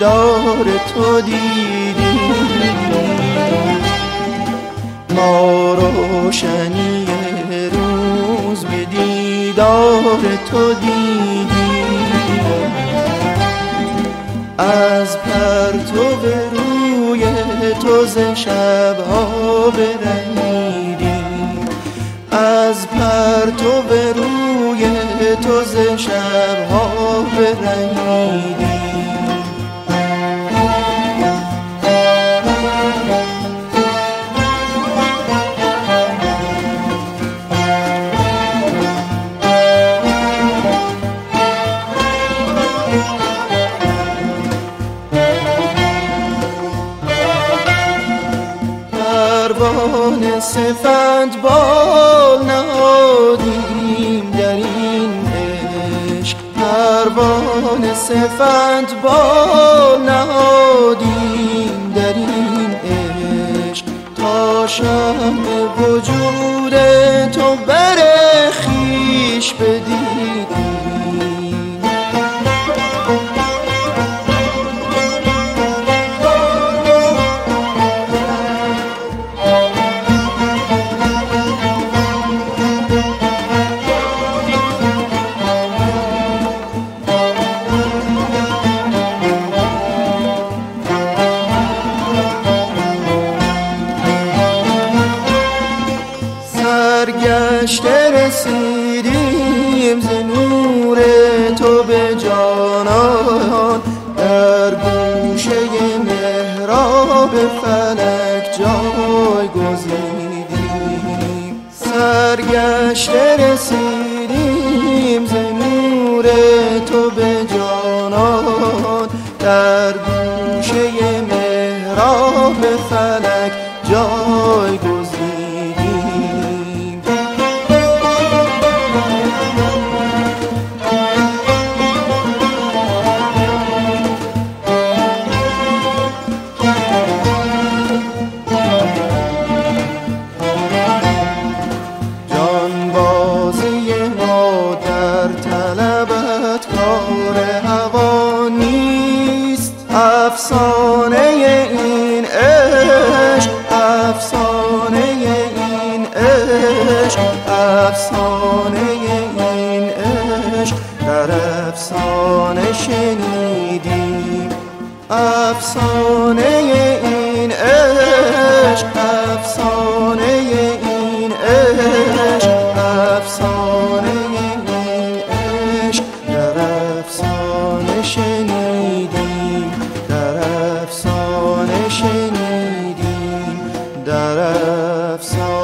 دیدار تو دیدی، ما روشنی روز به دیدار تو دیدی، از پرتو روی تو ز شبها برهیدیم، از پرتو روی تو ز شبها برهیدیم. پروانه صفت بال نهادیم در این عشق، پروانه صفت بال نهادیم در این عشق، تا شمع وجود تو بر خویش بدیدیم. سرگشته رسیدیم ز نور تو به جانان، در گوشه محراب فلک جای گزیدیم. سرگشته رسیدیم ز نور تو به جانان، در گوشه محراب فلک جای گزیدیم. افسانه این عشق، افسانه این عشق، افسانه این عشق، در افسانه شنیدیم، افسانه این عشق، افسانه این عشق، افسانه این عشق، در افسانه شنیدیم، در افسانه شنیدیم، در افسانه